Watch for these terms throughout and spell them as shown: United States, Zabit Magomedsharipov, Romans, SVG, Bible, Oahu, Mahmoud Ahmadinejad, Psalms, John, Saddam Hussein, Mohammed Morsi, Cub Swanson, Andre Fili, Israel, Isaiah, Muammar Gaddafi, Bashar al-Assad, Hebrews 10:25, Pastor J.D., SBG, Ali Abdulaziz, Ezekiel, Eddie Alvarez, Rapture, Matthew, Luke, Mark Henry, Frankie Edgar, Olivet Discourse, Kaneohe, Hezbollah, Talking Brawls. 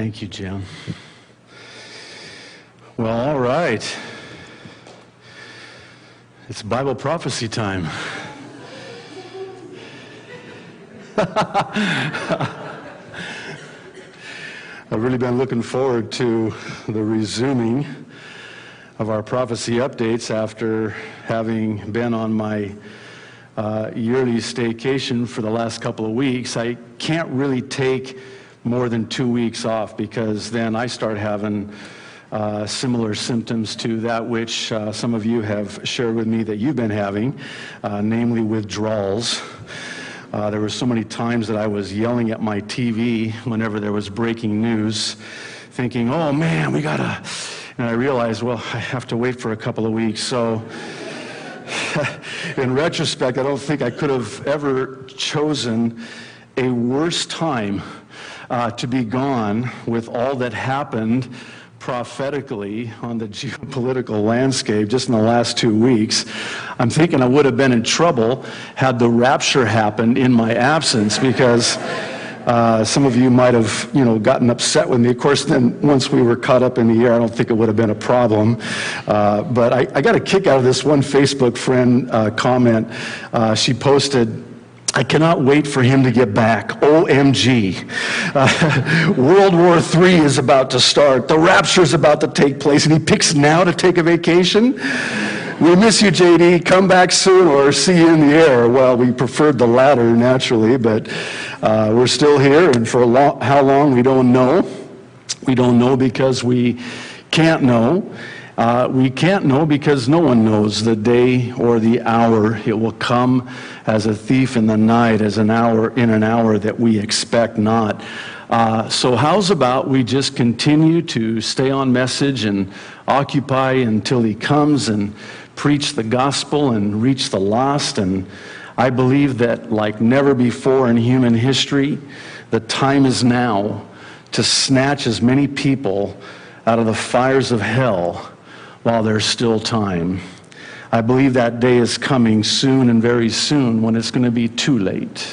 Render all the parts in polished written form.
Thank you, Jim. Well, all right. It's Bible prophecy time. I've really been looking forward to the resuming of our prophecy updates after having been on my yearly staycation for the last couple of weeks. I can't really take more than 2 weeks off because then I start having similar symptoms to that which some of you have shared with me that you've been having, namely withdrawals. There were so many times that I was yelling at my TV whenever there was breaking news, thinking, oh man, we gotta, and I realized, well, I have to wait for a couple of weeks. So in retrospect, I don't think I could have ever chosen a worse time to be gone with all that happened prophetically on the geopolitical landscape just in the last 2 weeks. I'm thinking I would have been in trouble had the rapture happened in my absence, because some of you might have, gotten upset with me. Of course, then once we were caught up in the air, I don't think it would have been a problem. But I got a kick out of this one Facebook friend comment. She posted, "I cannot wait for him to get back. OMG. World War III is about to start. The rapture is about to take place, and he picks now to take a vacation? We miss you, J.D. Come back soon, or see you in the air." Well, we preferred the latter, naturally, but we're still here, and for how long, we don't know. We don't know because we can't know. We can't know because no one knows the day or the hour. It will come as a thief in the night, as an hour that we expect not. So how's about we just continue to stay on message and occupy until he comes and preach the gospel and reach the lost. And I believe that like never before in human history, the time is now to snatch as many people out of the fires of hell while there's still time. I believe that day is coming soon, and very soon, when it's going to be too late.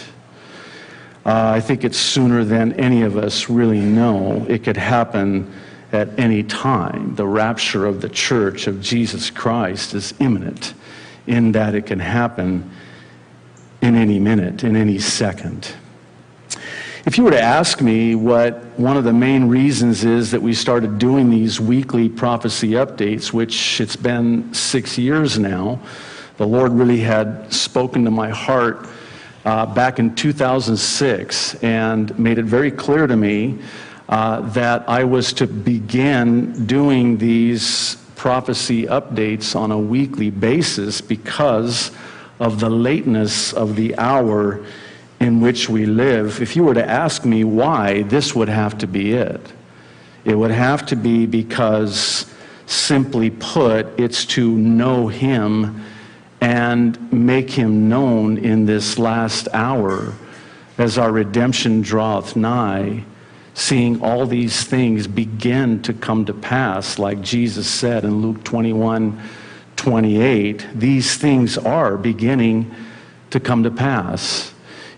I think it's sooner than any of us really know. It could happen at any time. The rapture of the church of Jesus Christ is imminent, in that it can happen in any minute, in any second. If you were to ask me what one of the main reasons is that we started doing these weekly prophecy updates, which it's been 6 years now, the Lord really had spoken to my heart back in 2006 and made it very clear to me that I was to begin doing these prophecy updates on a weekly basis because of the lateness of the hour in which we live. If you were to ask me why, this would have to be it. It would have to be because, simply put, it's to know him and make him known in this last hour as our redemption draweth nigh, seeing all these things begin to come to pass, like Jesus said in Luke 21:28, these things are beginning to come to pass.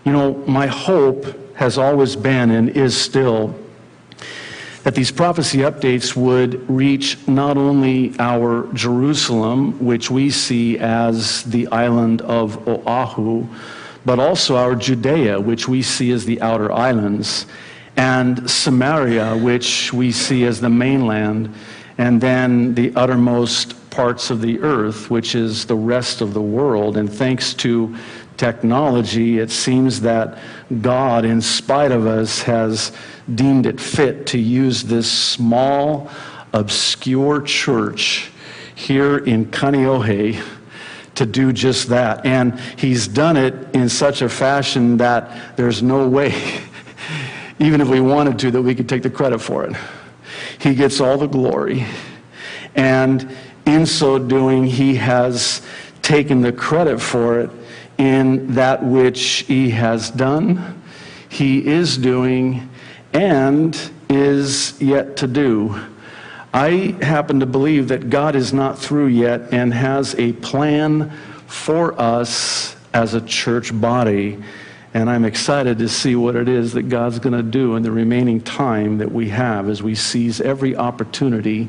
You know, my hope has always been and is still that these prophecy updates would reach not only our Jerusalem, which we see as the island of Oahu, but also our Judea, which we see as the outer islands, and Samaria, which we see as the mainland, and then the uttermost parts of the earth, which is the rest of the world. And thanks to technology, it seems that God, in spite of us, has deemed it fit to use this small, obscure church here in Kaneohe to do just that. And he's done it in such a fashion that there's no way, even if we wanted to, that we could take the credit for it. He gets all the glory, and in so doing, he has taken the credit for it in that which he has done, he is doing, and is yet to do. I happen to believe that God is not through yet and has a plan for us as a church body, And I'm excited to see what it is that God's going to do in the remaining time that we have as we seize every opportunity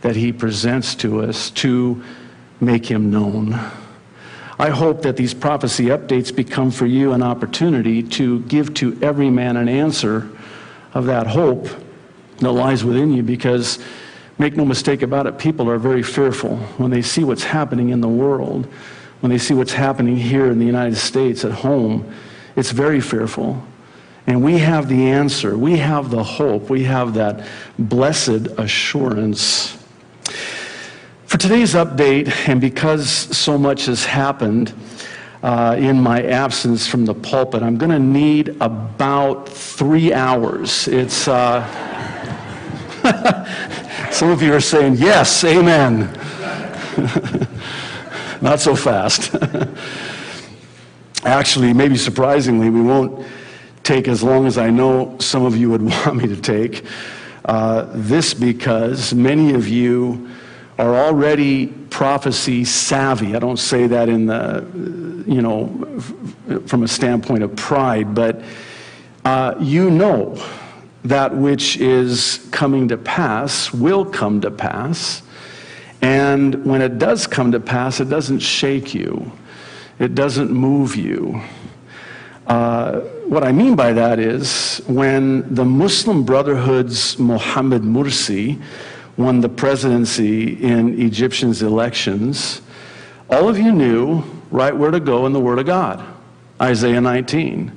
that He presents to us to make Him known. I hope that these prophecy updates become for you an opportunity to give to every man an answer of that hope that lies within you, because make no mistake about it, people are very fearful when they see what's happening in the world, when they see what's happening here in the United States at home. It's very fearful. And we have the answer. We have the hope. We have that blessed assurance. For today's update, and because so much has happened in my absence from the pulpit, I'm going to need about 3 hours. It's some of you are saying, yes, amen. Not so fast. Actually, maybe surprisingly, we won't take as long as I know some of you would want me to take. This because many of you are already prophecy savvy. I don't say that in the, you know, from a standpoint of pride, but you know that which is coming to pass will come to pass. And when it does come to pass, it doesn't shake you. It doesn't move you. What I mean by that is when the Muslim Brotherhood's Mohammed Morsi won the presidency in Egyptian's elections, all of you knew right where to go in the Word of God, Isaiah 19.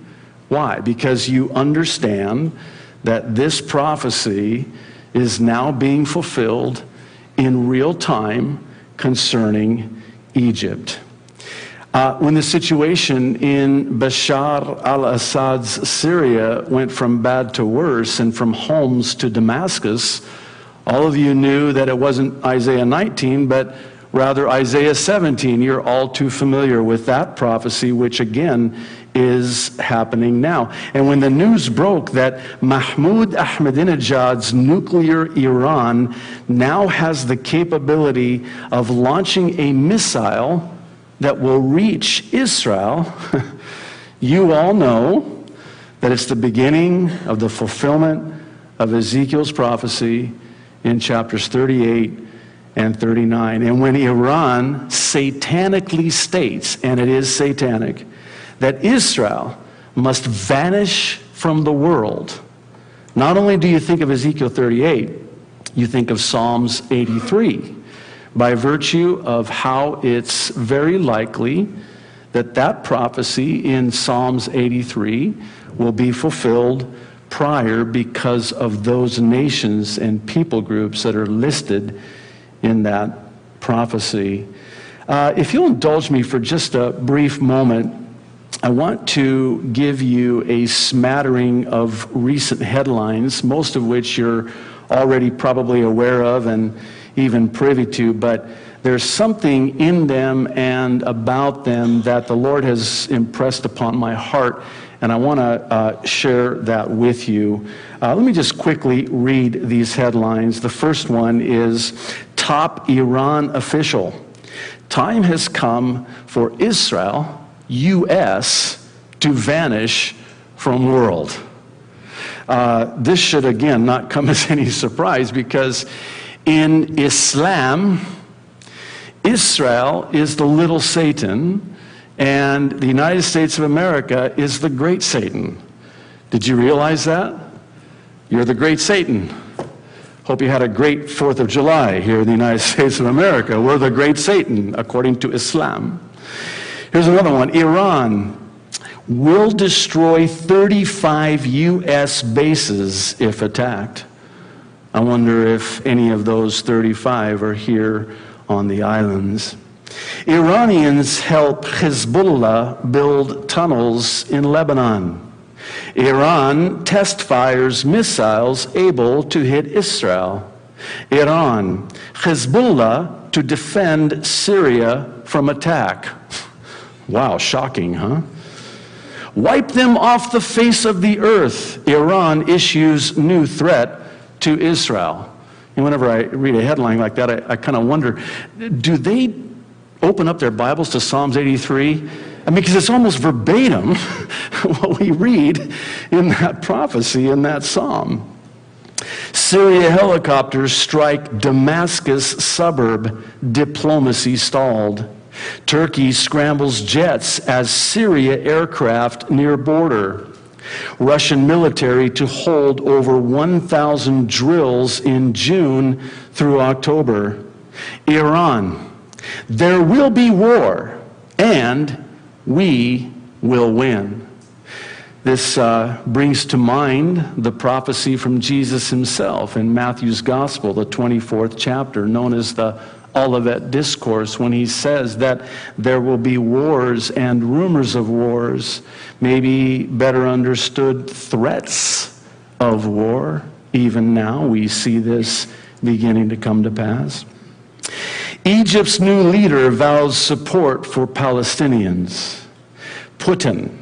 Why? Because you understand that this prophecy is now being fulfilled in real time concerning Egypt. When the situation in Bashar al-Assad's Syria went from bad to worse and from Homs to Damascus, all of you knew that it wasn't Isaiah 19, but rather Isaiah 17. You're all too familiar with that prophecy, which again is happening now. And when the news broke that Mahmoud Ahmadinejad's nuclear Iran now has the capability of launching a missile that will reach Israel, you all know that it's the beginning of the fulfillment of Ezekiel's prophecy in chapters 38 and 39. And when Iran satanically states, and it is satanic, that Israel must vanish from the world, not only do you think of Ezekiel 38, you think of Psalms 83. By virtue of how it's very likely that that prophecy in Psalms 83 will be fulfilled prior because of those nations and people groups that are listed in that prophecy. If you'll indulge me for just a brief moment, I want to give you a smattering of recent headlines, most of which you're already probably aware of and even privy to, but there's something in them and about them that the Lord has impressed upon my heart, and I want to share that with you. Let me just quickly read these headlines. The first one is, top Iran official, time has come for Israel, U.S., to vanish from world. This should again not come as any surprise, because in Islam, Israel is the little Satan, and the United States of America is the great Satan. Did you realize that? You're the great Satan. Hope you had a great 4th of July here in the United States of America. We're the great Satan, according to Islam. Here's another one. Iran will destroy 35 U.S. bases if attacked. I wonder if any of those 35 are here on the islands. Iranians help Hezbollah build tunnels in Lebanon. Iran test fires missiles able to hit Israel. Iran, Hezbollah to defend Syria from attack. Wow, shocking, huh? Wipe them off the face of the earth. Iran issues new threat to Israel. And whenever I read a headline like that, I kind of wonder, do they open up their Bibles to Psalms 83 I mean, because it's almost verbatim what we read in that prophecy, in that psalm. Syria helicopters strike Damascus suburb, diplomacy stalled. Turkey scrambles jets as Syria aircraft near border. Russian military to hold over 1,000 drills in June through October. Iran, there will be war, and we will win. This brings to mind the prophecy from Jesus himself in Matthew's Gospel, the 24th chapter, known as the Olivet Discourse, when he says that there will be wars and rumors of wars, maybe better understood, threats of war. Even now we see this beginning to come to pass. Egypt's new leader vows support for Palestinians. Putin,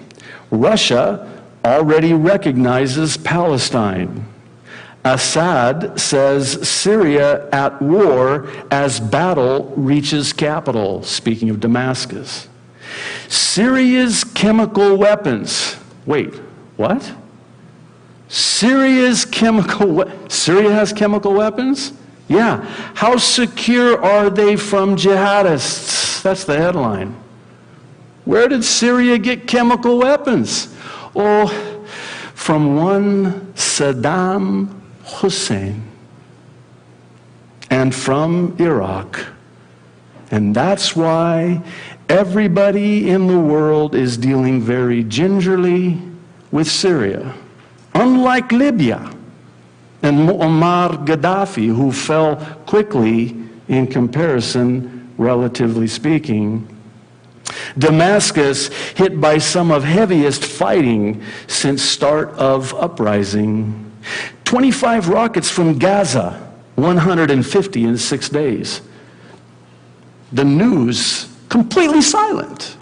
Russia already recognizes Palestine. Assad says Syria at war as battle reaches capital, speaking of Damascus. Syria's chemical weapons. Wait, what? Syria's chemical, Syria has chemical weapons? Yeah. How secure are they from jihadists? That's the headline. Where did Syria get chemical weapons? Oh, from one Saddam Hussein, and from Iraq. And that's why everybody in the world is dealing very gingerly with Syria, unlike Libya and Muammar Gaddafi, who fell quickly in comparison, relatively speaking. Damascus hit by some of heaviest fighting since start of uprising. 25 rockets from Gaza, 150 in 6 days. The news, completely silent.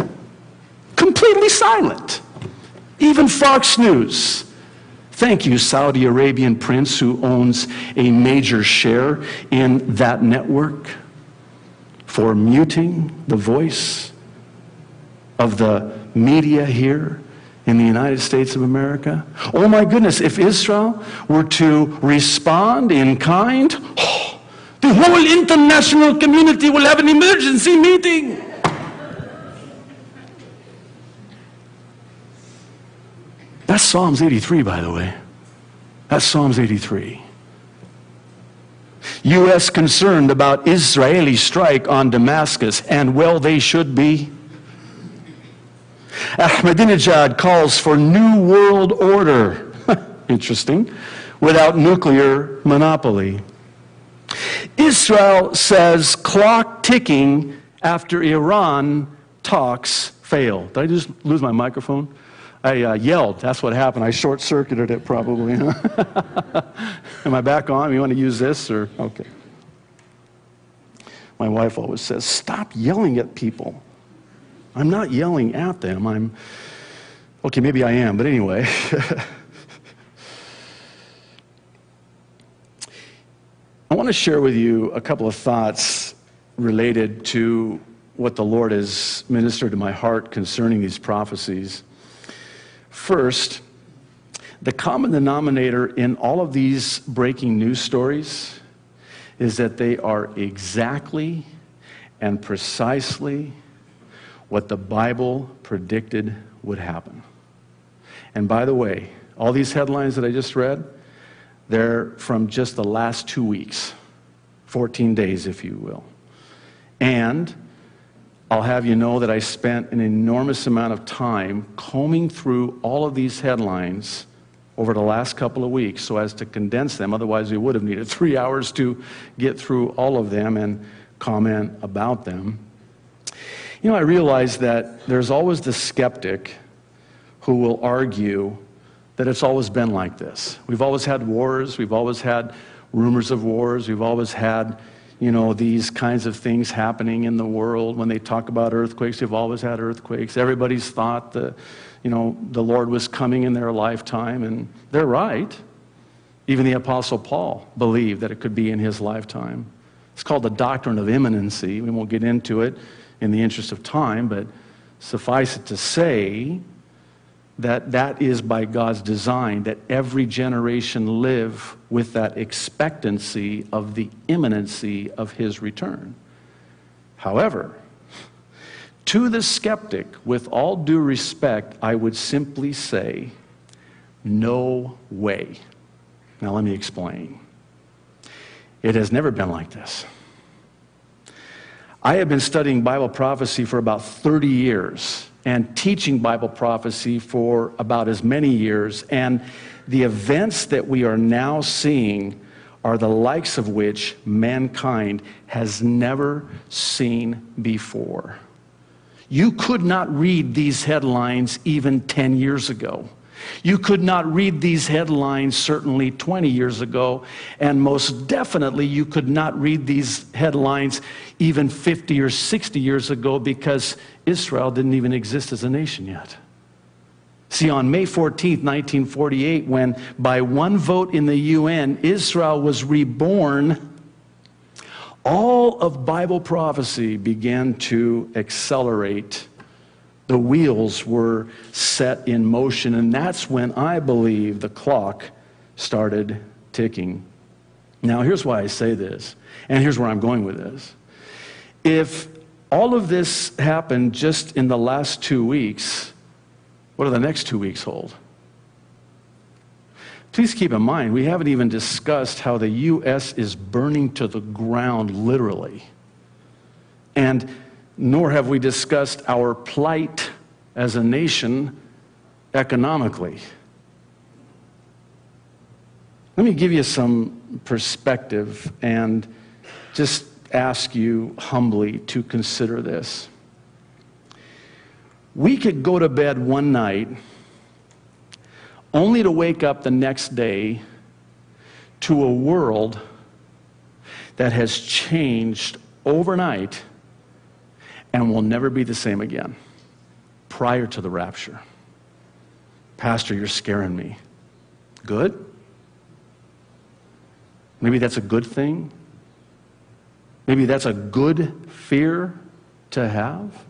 Completely silent. Even Fox News. Thank you, Saudi Arabian prince who owns a major share in that network, for muting the voice of the media here in the United States of America. Oh my goodness, if Israel were to respond in kind, oh, the whole international community will have an emergency meeting. That's Psalms 83, by the way. That's Psalms 83. U.S. concerned about Israeli strike on Damascus, and well, they should be. Ahmadinejad calls for new world order, interesting, without nuclear monopoly. Israel says clock ticking after Iran talks fail. Did I just lose my microphone? I yelled, that's what happened. I short-circuited it probably. Huh? Am I back on? You want to use this or, okay. My wife always says, stop yelling at people. I'm not yelling at them. I'm, okay, maybe I am, but anyway. I want to share with you a couple of thoughts related to what the Lord has ministered to my heart concerning these prophecies. First, the common denominator in all of these breaking news stories is that they are exactly and precisely what the Bible predicted would happen. And by the way, all these headlines that I just read, they're from just the last 2 weeks, 14 days, if you will. And I'll have you know that I spent an enormous amount of time combing through all of these headlines over the last couple of weeks so as to condense them. Otherwise, we would have needed 3 hours to get through all of them and comment about them. You know, I realize that there's always the skeptic who will argue that it's always been like this. We've always had wars. We've always had rumors of wars. We've always had, you know, these kinds of things happening in the world. When they talk about earthquakes, we've always had earthquakes. Everybody's thought that, you know, the Lord was coming in their lifetime, and they're right. Even the Apostle Paul believed that it could be in his lifetime. It's called the doctrine of imminency. We won't get into it in the interest of time, but Suffice it to say that that is by God's design, that every generation live with that expectancy of the imminency of his return. However, to the skeptic, with all due respect, I would simply say, no way. Now let me explain. It has never been like this. I have been studying Bible prophecy for about 30 years and teaching Bible prophecy for about as many years, and the events that we are now seeing are the likes of which mankind has never seen before. You could not read these headlines even 10 years ago. You could not read these headlines certainly 20 years ago, and most definitely you could not read these headlines even 50 or 60 years ago, because Israel didn't even exist as a nation yet. See, on May 14th, 1948, when by one vote in the UN, Israel was reborn, all of Bible prophecy began to accelerate. The wheels were set in motion, and that's when I believe the clock started ticking. Now, here's why I say this, and here's where I'm going with this. If all of this happened just in the last 2 weeks, what do the next 2 weeks hold? Please keep in mind, we haven't even discussed how the U.S. is burning to the ground, literally. And nor have we discussed our plight as a nation economically. Let me give you some perspective and just ask you humbly to consider this. We could go to bed one night only to wake up the next day to a world that has changed overnight and will never be the same again prior to the rapture. Pastor, you're scaring me. Good? Maybe that's a good thing. Maybe that's a good fear to have,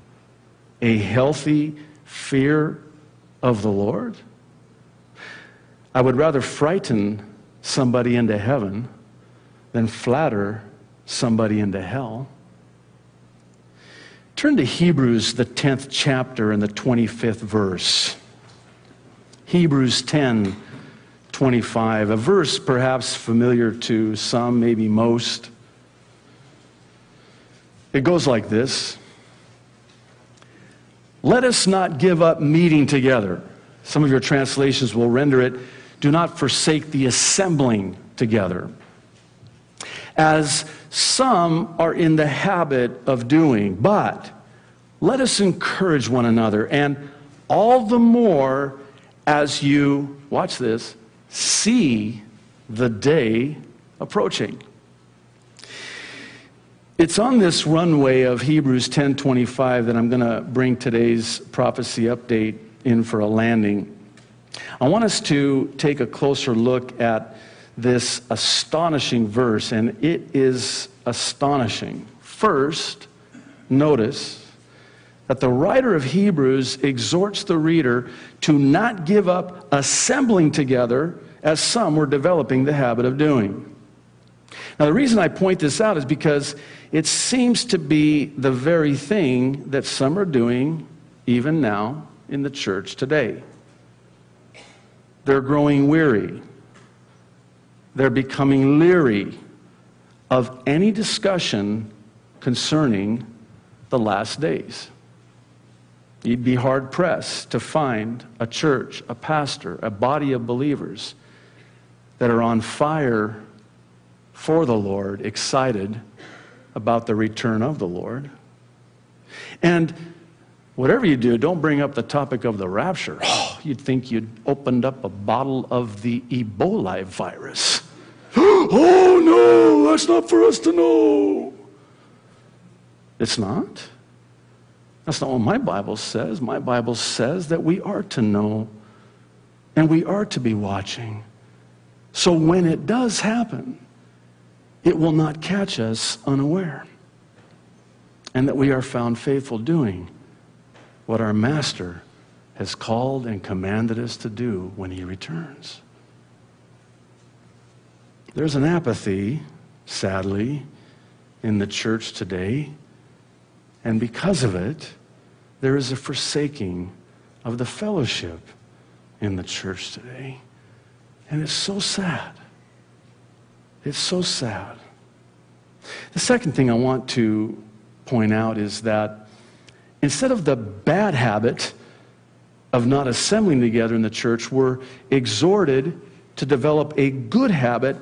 a healthy fear of the Lord. I would rather frighten somebody into heaven than flatter somebody into hell. Turn to Hebrews, the 10th chapter and the 25th verse. Hebrews 10:25, a verse perhaps familiar to some, maybe most. It goes like this. Let us not give up meeting together. Some of your translations will render it, do not forsake the assembling together, as some are in the habit of doing, but let us encourage one another, and all the more as you, watch this, see the day approaching. It's on this runway of Hebrews 10:25 that I'm going to bring today's prophecy update in for a landing. I want us to take a closer look at this astonishing verse, and it is astonishing. First, notice that the writer of Hebrews exhorts the reader to not give up assembling together as some were developing the habit of doing. Now, the reason I point this out is because it seems to be the very thing that some are doing even now in the church today. They're growing weary. They're becoming leery of any discussion concerning the last days. You'd be hard-pressed to find a church, a pastor, a body of believers that are on fire for the Lord, excited about the return of the Lord. And whatever you do, don't bring up the topic of the rapture. Oh, you'd think you'd opened up a bottle of the Ebola virus. Oh, no, that's not for us to know. It's not. That's not what my Bible says. My Bible says that we are to know and we are to be watching. So when it does happen, it will not catch us unaware, and that we are found faithful doing what our Master has called and commanded us to do when he returns. There's an apathy, sadly, in the church today, and because of it, there is a forsaking of the fellowship in the church today. And it's so sad. It's so sad. The second thing I want to point out is that instead of the bad habit of not assembling together in the church, we're exhorted to develop a good habit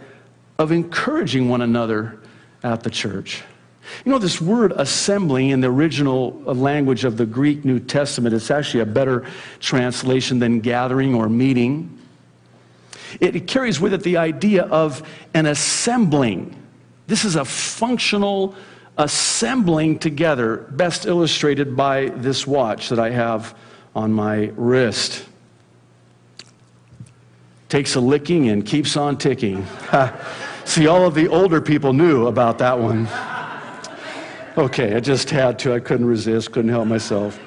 of encouraging one another at the church. You know, this word assembling in the original language of the Greek New Testament, it's actually a better translation than gathering or meeting. It carries with it the idea of an assembling. This is a functional assembling together, best illustrated by this watch that I have on my wrist. Takes a licking and keeps on ticking. See, all of the older people knew about that one. Okay, I just had to. I couldn't resist, couldn't help myself.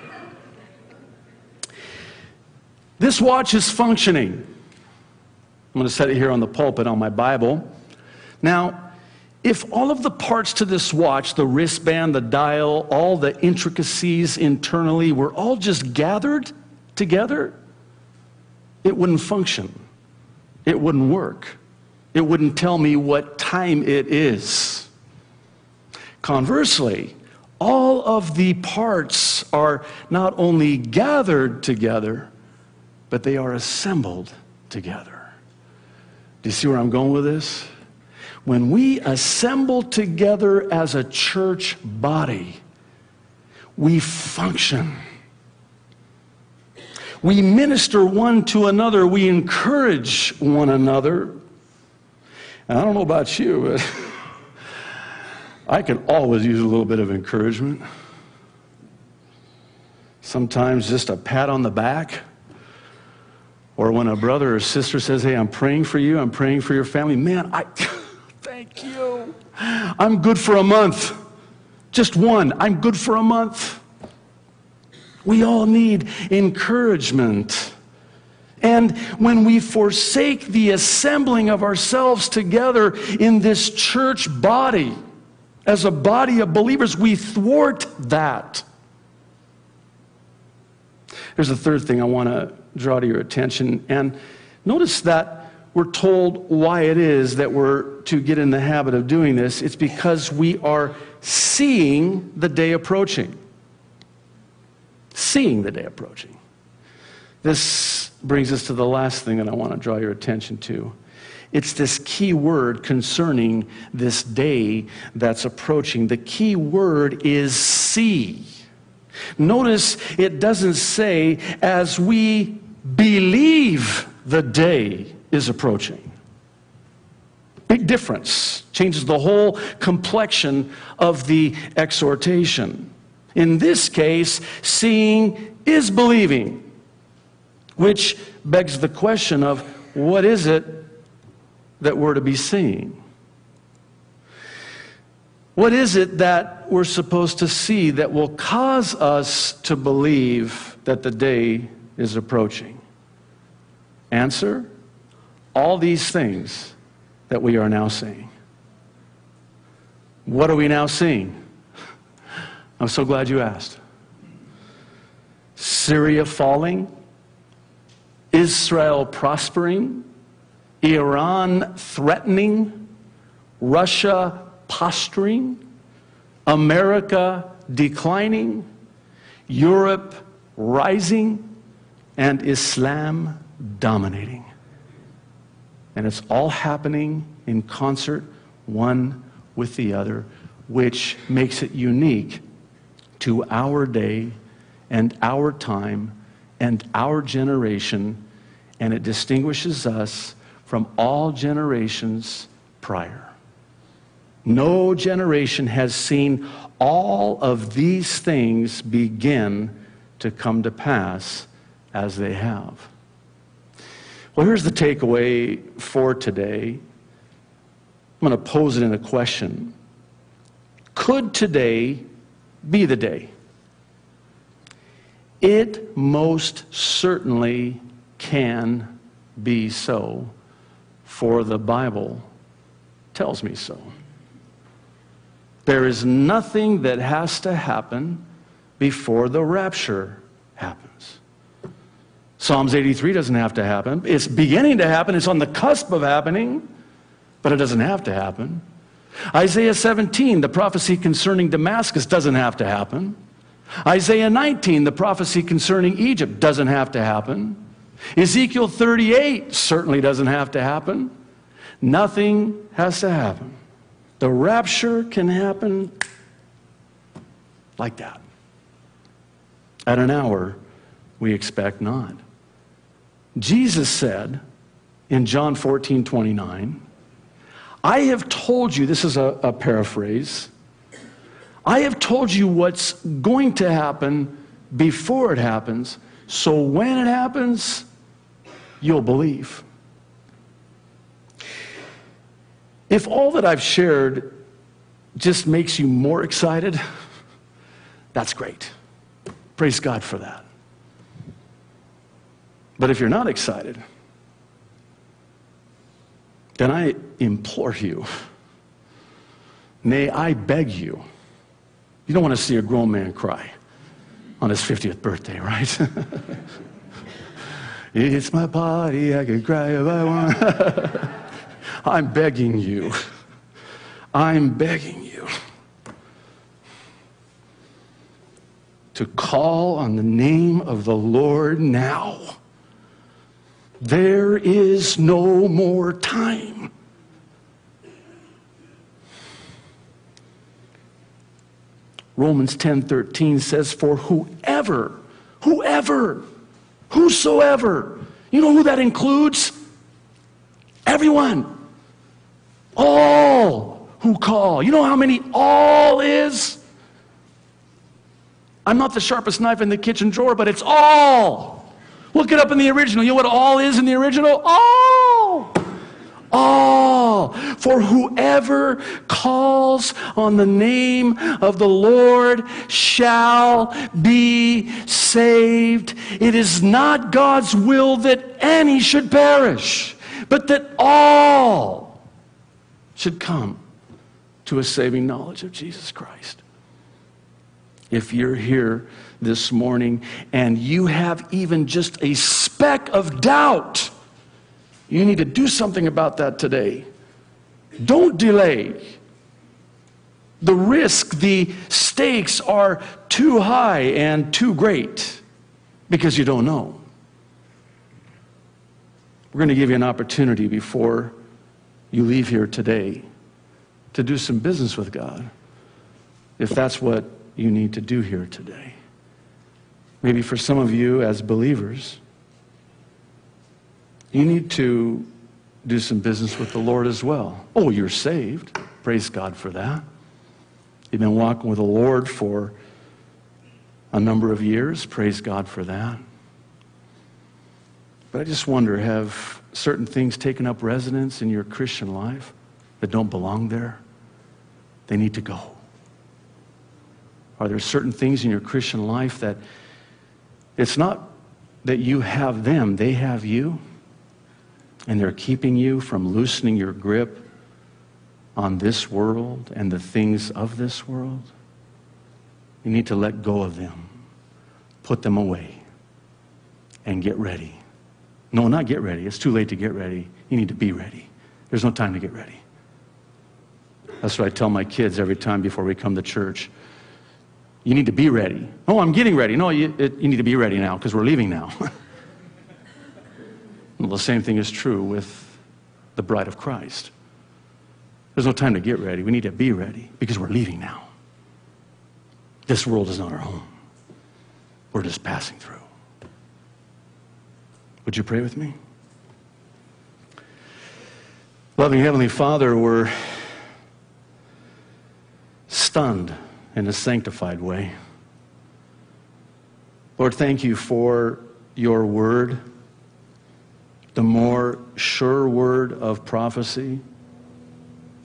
This watch is functioning. I'm going to set it here on the pulpit on my Bible. Now, if all of the parts to this watch, the wristband, the dial, all the intricacies internally were all just gathered together, it wouldn't function. It wouldn't work. It wouldn't tell me what time it is. Conversely, all of the parts are not only gathered together, but they are assembled together. Do you see where I'm going with this? When we assemble together as a church body, we function. We minister one to another. We encourage one another. And I don't know about you, but I can always use a little bit of encouragement. Sometimes just a pat on the back. Or when a brother or sister says, hey, I'm praying for you, I'm praying for your family. Man, thank you. I'm good for a month. Just one. I'm good for a month. We all need encouragement. And when we forsake the assembling of ourselves together in this church body, as a body of believers, we thwart that. Here's the third thing I want to draw to your attention. And notice that we're told why it is that we're to get in the habit of doing this. It's because we are seeing the day approaching. Seeing the day approaching. This brings us to the last thing that I want to draw your attention to. It's this key word concerning this day that's approaching. The key word is see. Notice it doesn't say, as we believe the day is approaching. Big difference. Changes the whole complexion of the exhortation. In this case, seeing is believing, which begs the question of, what is it that we're to be seeing? What is it that we're supposed to see that will cause us to believe that the day is approaching? Answer, all these things that we are now seeing. What are we now seeing? I'm so glad you asked. Syria falling, Israel prospering, Iran threatening, Russia posturing, America declining, Europe rising, and Islam dominating. And it's all happening in concert, one with the other, which makes it unique to our day and our time and our generation, and it distinguishes us from all generations prior. No generation has seen all of these things begin to come to pass as they have. Well, here's the takeaway for today. I'm going to pose it in a question. Could today be the day? It most certainly can be so, for the Bible tells me so. There is nothing that has to happen before the rapture happens. Psalms 83 doesn't have to happen. It's beginning to happen. It's on the cusp of happening, but it doesn't have to happen. Isaiah 17, the prophecy concerning Damascus, doesn't have to happen. Isaiah 19, the prophecy concerning Egypt, doesn't have to happen. Ezekiel 38 certainly doesn't have to happen. Nothing has to happen. The rapture can happen like that. At an hour we expect not. Jesus said in John 14:29, I have told you, this is a paraphrase, I have told you what's going to happen before it happens, so when it happens, you'll believe. If all that I've shared just makes you more excited, that's great. Praise God for that. But if you're not excited, then I implore you, nay, I beg you, you don't want to see a grown man cry on his 50th birthday, right? It's my party, I can cry if I want. I'm begging you. I'm begging you to call on the name of the Lord now. There is no more time. Romans 10:13 says, for whosoever, you know who that includes? Everyone. All who call. You know how many all is? I'm not the sharpest knife in the kitchen drawer, but it's all. Look it up in the original. You know what all is in the original? All. All, for whoever calls on the name of the Lord shall be saved. It is not God's will that any should perish, but that all should come to a saving knowledge of Jesus Christ. If you're here this morning and you have even just a speck of doubt, you need to do something about that today. Don't delay. The risk, the stakes are too high and too great because you don't know. We're going to give you an opportunity before you leave here today to do some business with God, if that's what you need to do here today. Maybe for some of you as believers, you need to do some business with the Lord as well. Oh, you're saved. Praise God for that. You've been walking with the Lord for a number of years. Praise God for that. But I just wonder, have certain things taken up residence in your Christian life that don't belong there? They need to go. Are there certain things in your Christian life that it's not that you have them, they have you? And they're keeping you from loosening your grip on this world and the things of this world. You need to let go of them. Put them away. And get ready. No, not get ready. It's too late to get ready. You need to be ready. There's no time to get ready. That's what I tell my kids every time before we come to church. You need to be ready. Oh, I'm getting ready. No, you need to be ready now because we're leaving now. Well, the same thing is true with the bride of Christ. There's no time to get ready. We need to be ready because we're leaving now. This world is not our home. We're just passing through. Would you pray with me? Loving Heavenly Father, we're stunned in a sanctified way. Lord, thank you for your word, the more sure word of prophecy.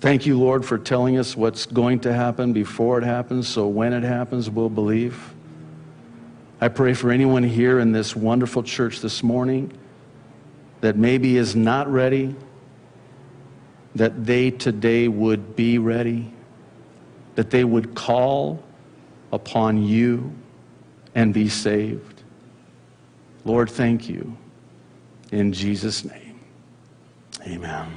Thank you, Lord, for telling us what's going to happen before it happens, so when it happens, we'll believe. I pray for anyone here in this wonderful church this morning that maybe is not ready, that they today would be ready, that they would call upon you and be saved. Lord, thank you. In Jesus' name, amen.